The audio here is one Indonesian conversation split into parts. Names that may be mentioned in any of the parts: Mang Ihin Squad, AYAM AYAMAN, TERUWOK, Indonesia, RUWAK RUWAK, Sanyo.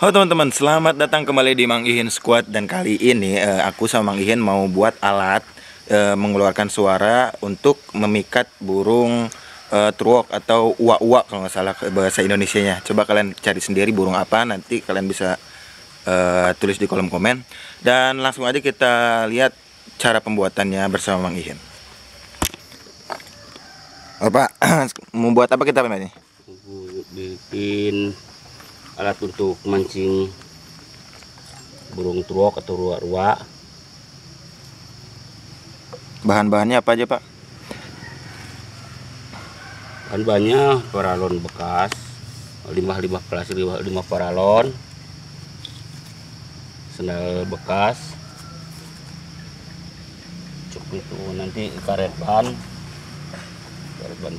Halo teman-teman, selamat datang kembali di Mang Ihin Squad. Dan kali ini aku sama Mang Ihin mau buat alat mengeluarkan suara untuk memikat burung TERUWOK atau uwak-uwak kalau nggak salah bahasa Indonesianya. Coba kalian cari sendiri burung apa, nanti kalian bisa tulis di kolom komen. Dan langsung aja kita lihat cara pembuatannya bersama Mang Ihin. Apa? Membuat apa kita namanya? Bikin alat untuk mancing burung TERUWOK atau ruwak-ruwak. Bahan-bahannya apa aja, Pak? Bahan-bahannya paralon bekas, limbah-limbah plastik, limbah paralon, sendal bekas, cukup itu nanti karet ban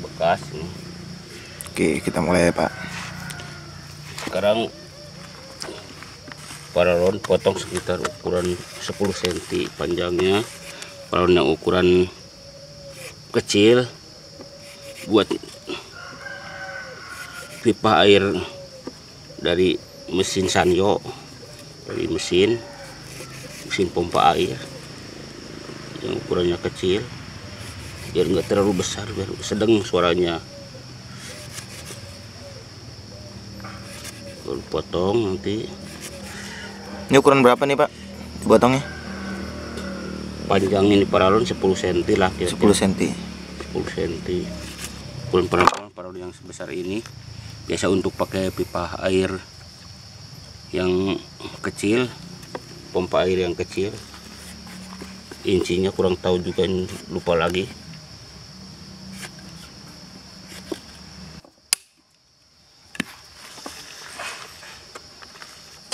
bekas. Oke, kita mulai ya, Pak. Sekarang paralon potong sekitar ukuran 10 cm panjangnya, paralon yang ukuran kecil buat pipa air dari mesin Sanyo, dari mesin pompa air yang ukurannya kecil biar nggak terlalu besar, biar sedang suaranya. Potong nanti. Ini ukuran berapa nih, Pak? Potongnya? Panjangnya ini paralon 10 cm lah, kira-kira 10 cm. Ukuran paralon yang sebesar ini biasa untuk pakai pipa air yang kecil, pompa air yang kecil. Incinya kurang tahu juga, lupa lagi.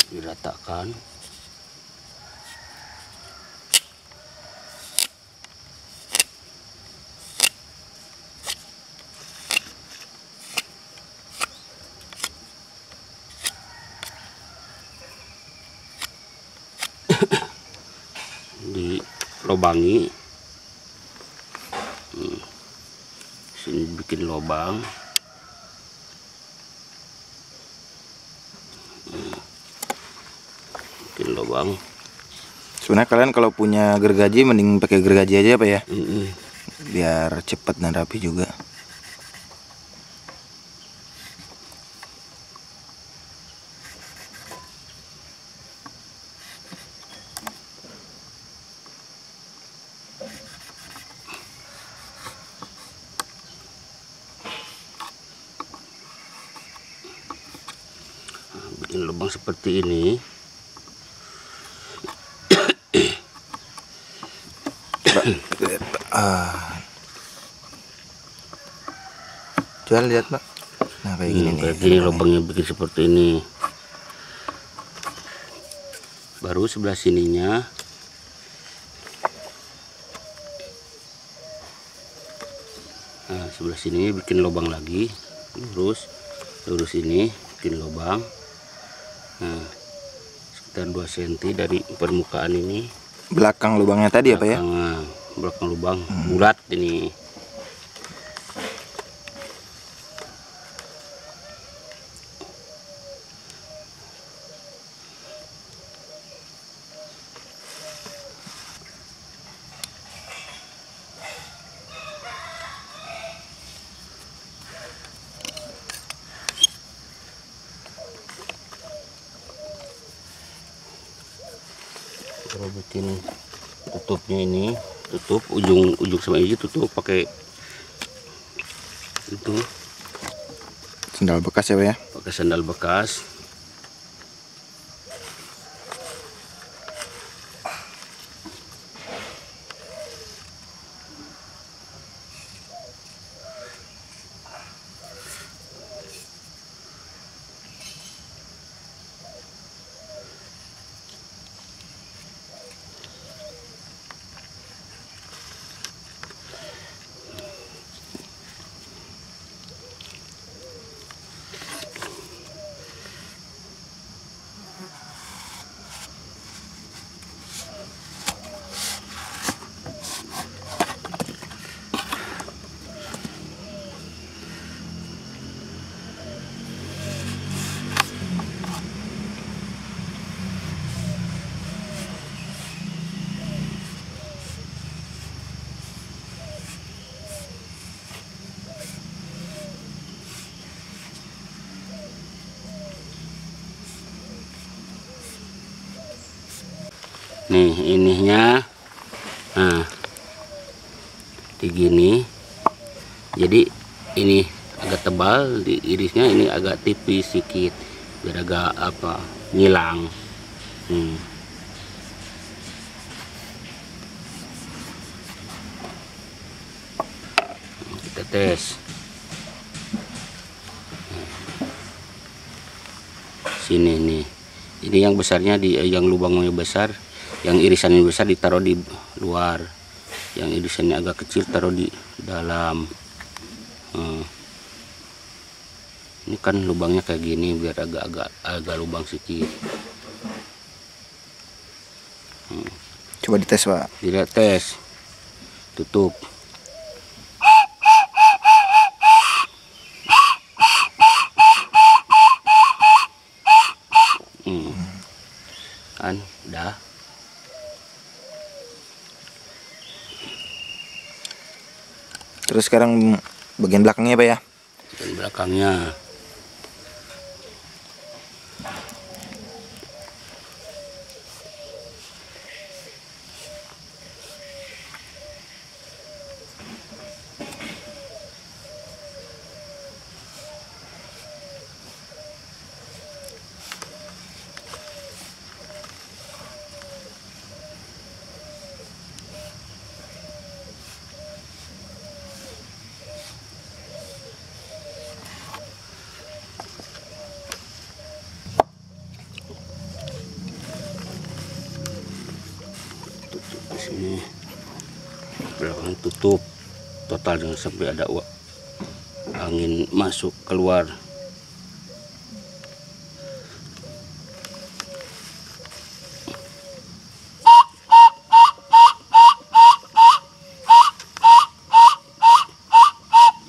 Diratakan, dilobangi, sini bikin lubang. Lubang. Sebenarnya kalian kalau punya gergaji mending pakai gergaji aja, Pak, ya. Biar cepat dan rapi juga. Bikin lubang seperti ini. Coba lihat, Pak. Nah, kayak gini nih. Kayak gini lubangnya, bikin seperti ini. Baru sebelah sininya sebelah sini bikin lubang lagi, lurus ini bikin lubang. Nah, sekitar 2 cm dari permukaan ini. Belakang lubangnya tadi apa ya? Belakang lubang bulat ini. Kalau bikin tutupnya ini, tutup ujung sama ini, tutup pakai itu sendal bekas ya, Pak, ya. Pakai sendal bekas. nih ininya, nah digini, jadi ini agak tebal di irisnya, ini agak tipis sedikit biar agak apa ngilang. Kita tes sini nih, ini yang besarnya di yang lubangnya besar, yang irisannya besar ditaruh di luar, yang irisannya agak kecil taruh di dalam. Ini kan lubangnya kayak gini biar agak lubang sedikit. Coba dites Pak, tidak tes, tutup. Kan udah terus sekarang bagian belakangnya Pak ya, bagian belakangnya ini belakang tutup total jangan sampai ada angin masuk keluar.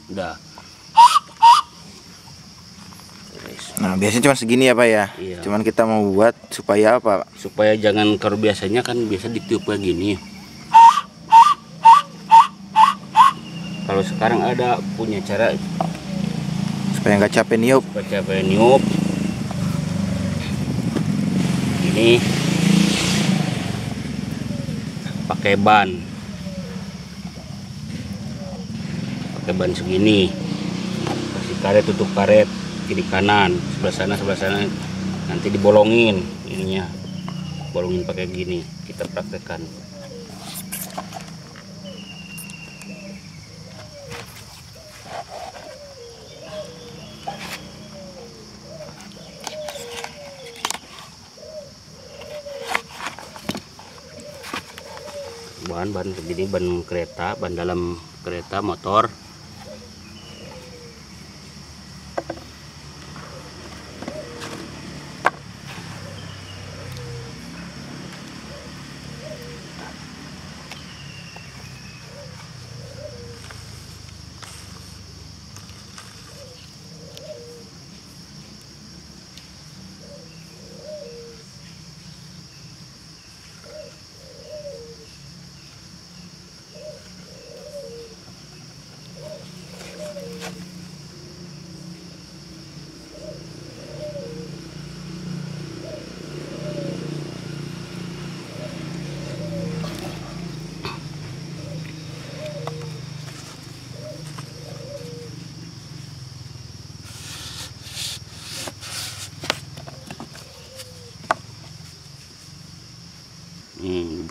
Udah. Nah biasanya cuma segini ya Pak ya. Iya. Cuman kita mau buat supaya apa Pak? Supaya jangan, kalau biasanya kan biasa ditiup kayak gini. Kalau sekarang ada punya cara supaya nggak capek niup. Supaya capek niup. Ini pakai ban. Pakai ban segini. Kasih karet, tutup karet kiri kanan, sebelah sana nanti dibolongin ininya, bolongin pakai gini, kita praktekkan. Ban begini, ban kereta, ban dalam kereta motor.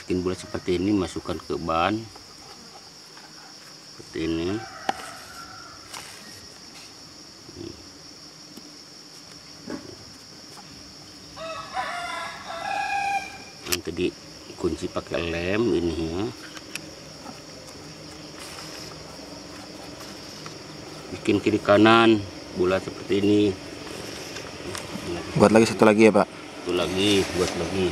Bikin bulat seperti ini, masukkan ke ban seperti ini. Nanti dikunci pakai lem ini ya. Bikin kiri kanan bulat seperti ini. Buat lagi satu lagi ya Pak. Satu lagi, buat lagi.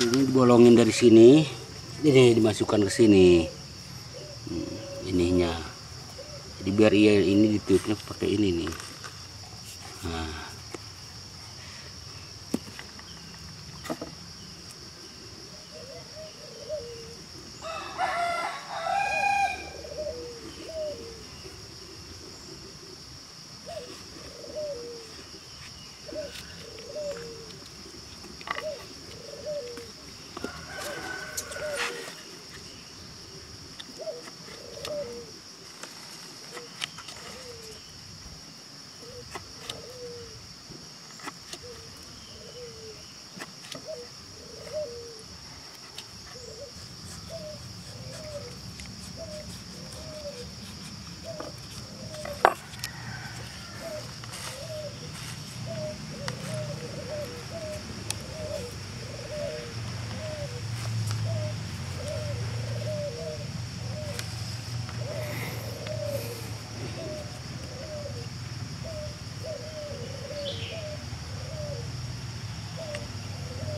Ini dibolongin dari sini, ini dimasukkan ke sini ininya. Jadi biar ia ini ditiupnya pakai ini nih. Nah.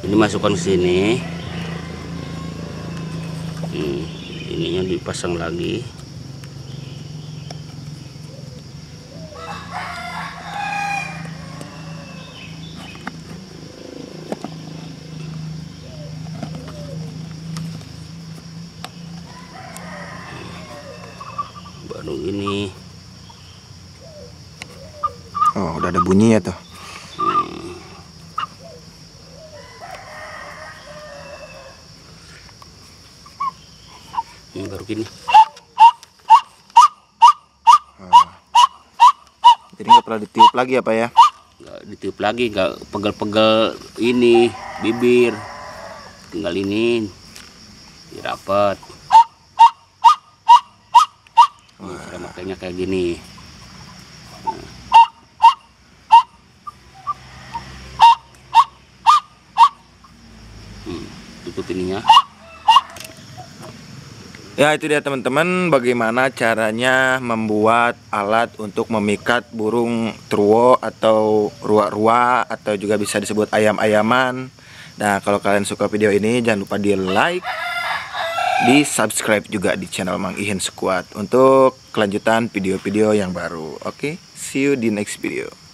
Dimasukkan ke sini, ininya dipasang lagi. Baru ini. Oh, udah ada bunyinya tuh. Baru gini. Jadi nggak pernah ditiup lagi ya Pak ya? Nggak ditiup lagi, nggak pegel-pegel ini bibir, tinggal ini dirapat. Nah, makanya kayak gini. Tutup ininya. Ya itu dia teman-teman, bagaimana caranya membuat alat untuk memikat burung teruwok atau ruwak-ruwak atau juga bisa disebut ayam-ayaman. Nah kalau kalian suka video ini jangan lupa di like, di subscribe juga di channel Mang Ihin Squad untuk kelanjutan video-video yang baru. Oke, see you di next video.